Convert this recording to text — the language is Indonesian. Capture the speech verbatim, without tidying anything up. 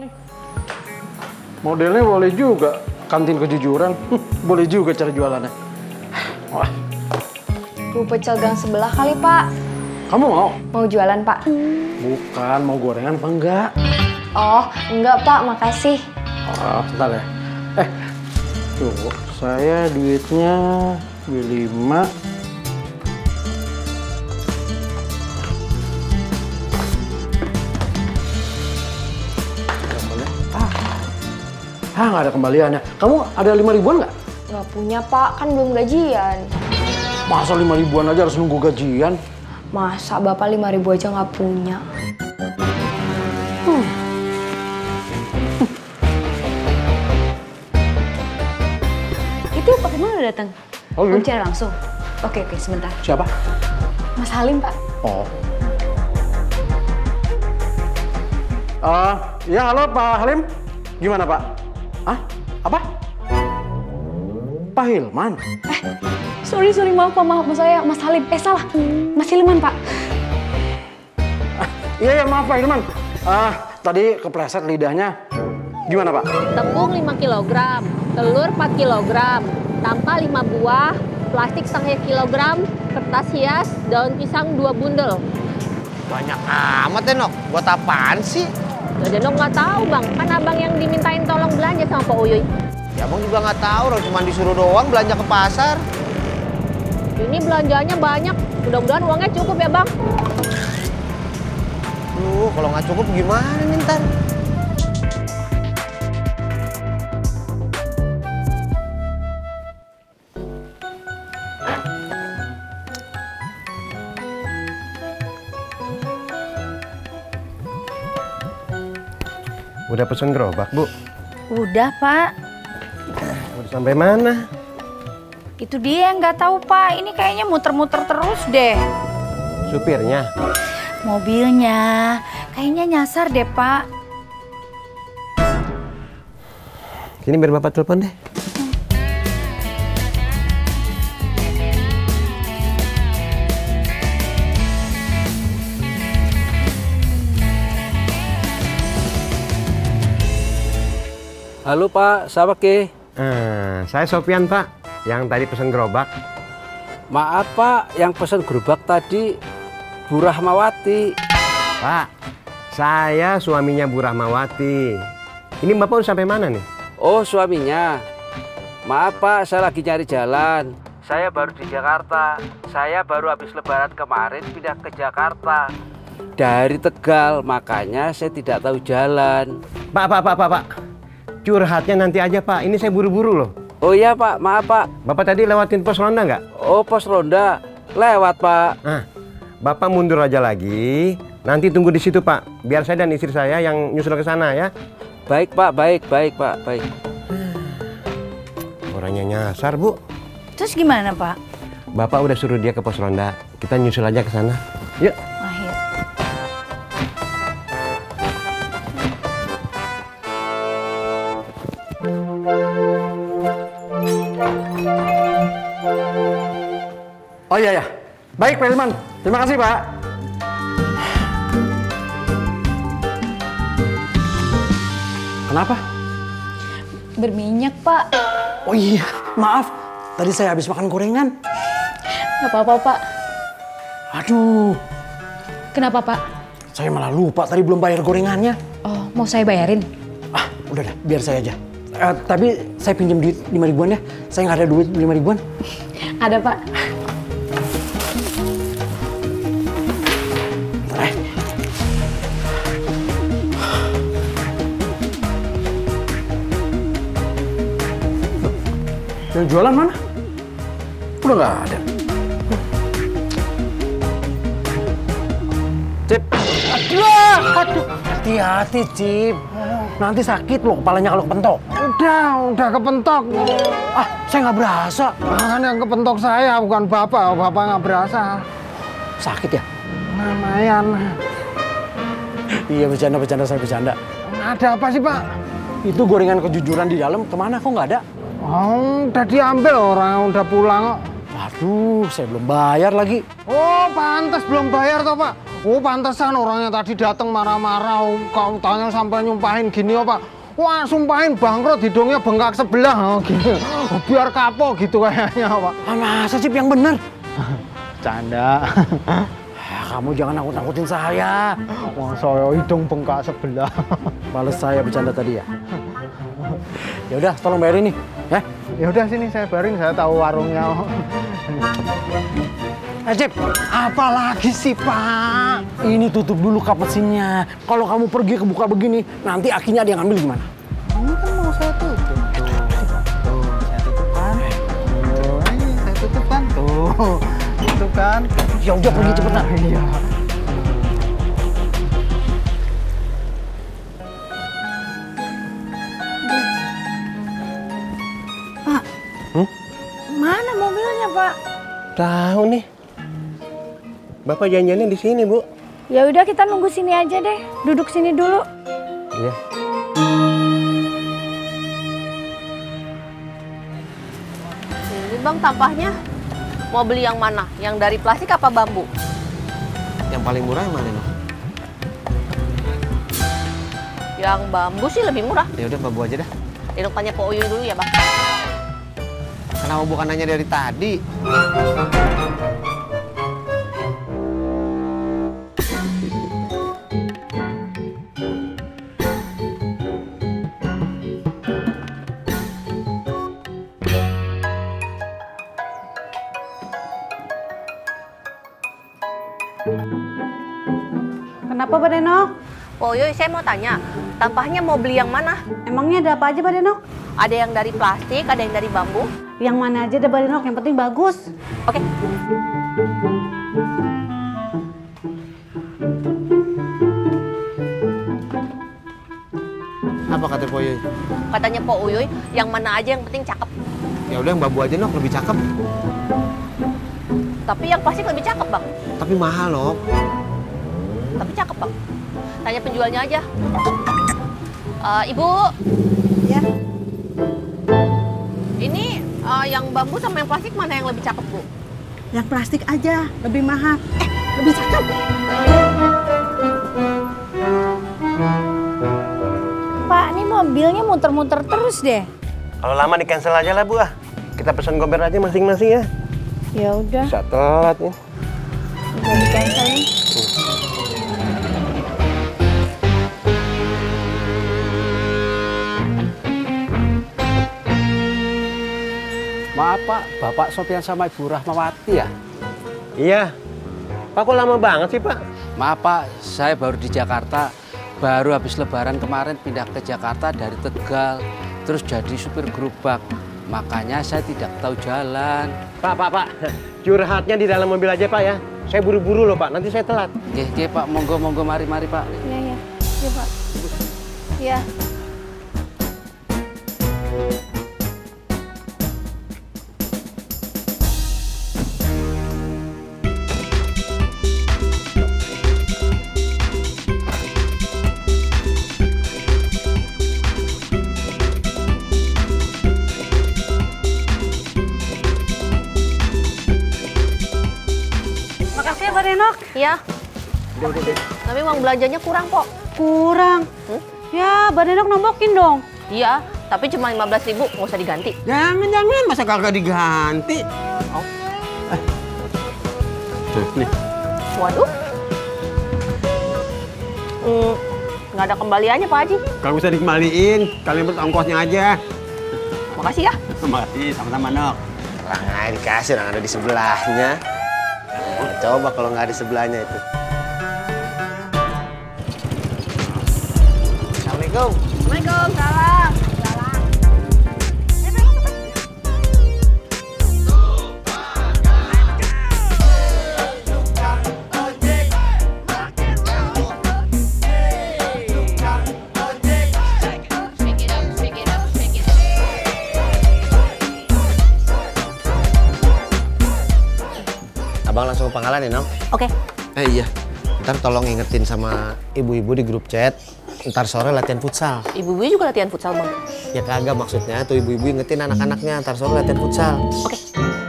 nih. Modelnya boleh juga. Kantin kejujuran, boleh juga cara jualannya. Wah. Bu pecel gang sebelah kali, Pak. Kamu mau? Mau jualan, Pak? Bukan, mau gorengan apa enggak? Oh, enggak, Pak. Makasih. Oh, bentar ya. Eh, tuh, saya duitnya beli lima. Ah, nggak ada kembaliannya. Kamu ada lima ribuan nggak? Nggak punya, Pak. Kan belum gajian. Masa lima ribuan aja harus nunggu gajian? Masa Bapak lima ribu aja nggak punya? Hmm. Hmm. Itu Pak Hilman udah datang? Oh, iya. Bicara langsung? Oke, oke. Sebentar. Siapa? Mas Halim, Pak. Oh. Uh, ya, halo Pak Halim. Gimana, Pak? Ah, apa? Pak Hilman? Eh, sorry, sorry, maaf, maaf, maaf saya, Mas Halim. Eh, salah, Mas Hilman, Pak. Ah, iya, iya, maaf, Pak Hilman. Ah, tadi kepleset lidahnya. Gimana, Pak? Tepung lima kilogram, telur empat kilogram, tampah lima buah, plastik satu kilogram, kertas hias, daun pisang dua bundel. Banyak amat, Deno. Buat apaan sih? Deno nggak tahu, Bang. Kan abang yang dimintain tolong belanja sama Pak Uyuy. Ya, Bang juga nggak tahu. Orang cuma disuruh doang belanja ke pasar. Ini belanjanya banyak. Mudah-mudahan uangnya cukup ya, Bang. Duh, kalau nggak cukup gimana nih ntar? Udah pesen gerobak, Bu? Udah, Pak. Udah sampai mana? Itu dia yang nggak tahu, Pak. Ini kayaknya muter-muter terus deh. Supirnya? Mobilnya. Kayaknya nyasar deh, Pak. Sini biar Bapak telepon deh. Halo, Pak. Siapa, Ki? Hmm, saya Sofyan, Pak. Yang tadi pesan gerobak. Maaf, Pak. Yang pesan gerobak tadi Bu Rahmawati. Pak, saya suaminya Bu Rahmawati. Ini Bapak udah sampai mana nih? Oh, suaminya. Maaf, Pak. Saya lagi nyari jalan. Saya baru di Jakarta. Saya baru habis lebaran kemarin pindah ke Jakarta. Dari Tegal, makanya saya tidak tahu jalan. Pak, Pak, Pak, Pak, Pak. Curhatnya nanti aja, Pak. Ini saya buru-buru loh. Oh iya, Pak. Maaf, Pak. Bapak tadi lewatin pos ronda nggak? Oh, pos ronda. Lewat, Pak. Nah, Bapak mundur aja lagi. Nanti tunggu di situ, Pak. Biar saya dan istri saya yang nyusul ke sana ya. Baik, Pak. Baik, baik, Pak. Baik. Orangnya nyasar, Bu. Terus gimana, Pak? Bapak udah suruh dia ke pos ronda. Kita nyusul aja ke sana. Yuk. Oh iya ya, baik Pak Halim, terima kasih Pak. Kenapa? Berminyak Pak. Oh iya, maaf. Tadi saya habis makan gorengan. Gak apa-apa Pak. Aduh. Kenapa Pak? Saya malah lupa tadi belum bayar gorengannya. Oh, mau saya bayarin? Ah, udah dah, biar saya aja. Uh, tapi saya pinjam duit lima ribuan ya. Saya nggak ada duit lima ribuan. Ada Pak. Eh. Yang jualan mana? Udah nggak ada. Cip. Aduh, aduh. Hati-hati Cip. Nanti sakit loh kepalanya kalau kepentok. Udah, udah kepentok. Ah, saya nggak berasa. Kan yang kepentok saya bukan Bapak. Bapak nggak berasa. Sakit ya? Lumayan. Iya, bercanda-bercanda saya bercanda. Ada apa sih, Pak? Itu gorengan kejujuran di dalam kemana kok nggak ada? Oh, udah diambil orang, udah pulang kok. Waduh, saya belum bayar lagi. Oh, pantas belum bayar toh, Pak. Oh, pantesan orangnya tadi datang marah-marah. Kau tanya sampai nyumpahin gini, oh, Pak. Wah, sumpahin bangkrut, hidungnya bengkak sebelah. Oh, gini. Oh, biar kapok gitu kayaknya, Pak. Masa sih yang bener? Canda. Kamu jangan nakut-nakutin saya. Wah, saya hidung bengkak sebelah. Males saya bercanda tadi ya? Ya udah, tolong bayarin nih. Eh? Ya udah sini saya bayarin, saya tahu warungnya. Ajib, apalagi sih Pak? Ini tutup dulu kapesinnya. Kalau kamu pergi kebuka begini, nanti akhirnya ada yang ambil gimana? Ini kan mau saya tutup. Tuh, saya tutup kan. Tuh, ini saya tutup kan. Tuh, tutup kan. Ya udah pergi cepetan. Iya. Pak, hmm? Mana mobilnya Pak? Tahu nih. Bapak janjiannya di sini, Bu. Ya udah kita nunggu sini aja deh. Duduk sini dulu. Iya. Ini Bang tampahnya. Mau beli yang mana? Yang dari plastik apa bambu? Yang paling murah yang mana, Bang? Yang bambu sih lebih murah. Ya udah bambu aja dah. Duduk tanya Pak Uyuy dulu ya, Bang. Kenapa bukan nanya dari tadi? Kenapa, Pak Deno? Pak Uyuy, saya mau tanya, tampahnya mau beli yang mana? Emangnya ada apa aja, Pak Deno? Ada yang dari plastik, ada yang dari bambu. Yang mana aja deh, Pak Deno, yang penting bagus. Oke. Apa kata Pak Uyuy? Katanya Pak Uyuy, yang mana aja yang penting cakep. Ya udah, yang bambu aja, Nok, lebih cakep. Tapi yang plastik lebih cakep, Bang. Tapi mahal, Nok. Tapi cakep, Bang. Tanya penjualnya aja. Uh, Ibu. Ya. Ini uh, yang bambu sama yang plastik mana yang lebih cakep, Bu? Yang plastik aja, lebih mahal. Eh, lebih cakep. Pak, ini mobilnya muter-muter terus deh. Kalau lama di-cancel aja lah, Bu. Kita pesan gober aja masing-masing ya. Ya udah. Bisa telat ya. Udah di-cancel nih. Maaf Pak, Bapak Sofyan sama Ibu Rahmawati ya? Iya. Pak, kok lama banget sih Pak? Maaf Pak, saya baru di Jakarta. Baru habis lebaran kemarin pindah ke Jakarta dari Tegal. Terus jadi supir gerobak. Makanya saya tidak tahu jalan. Pak, Pak, Pak. Curhatnya di dalam mobil aja Pak ya. Saya buru-buru loh Pak, nanti saya telat. Oke, oke Pak. Monggo, monggo. Mari, mari Pak. Iya, iya. Iya Pak. Iya. Ya. Udah, udah, udah. Tapi uang belanjanya kurang kok. Kurang? Hmm? Ya, Mbak Denok nombokin dong. Iya, tapi cuma lima belas ribu, nggak usah diganti. Jangan-jangan, masa kagak diganti? Oh. Eh. Tuh, nih. Waduh. Hmm, nggak ada kembaliannya, Pak Haji. Nggak usah dikembaliin, kalian buat ongkosnya aja. Makasih ya. Makasih, sama-sama, Nok. Nah, dikasih orang ada di sebelahnya. Coba kalau nggak ada sebelahnya itu. Assalamualaikum. Waalaikumsalam. Salam. Abang langsung ke pangkalan ya, Nong? Oke. Okay. Eh iya, ntar tolong ingetin sama ibu-ibu di grup chat, ntar sore latihan futsal. Ibu-ibu juga latihan futsal, Bang? Ya kagak, maksudnya tuh ibu-ibu ingetin anak-anaknya, ntar sore latihan futsal. Oke. Okay.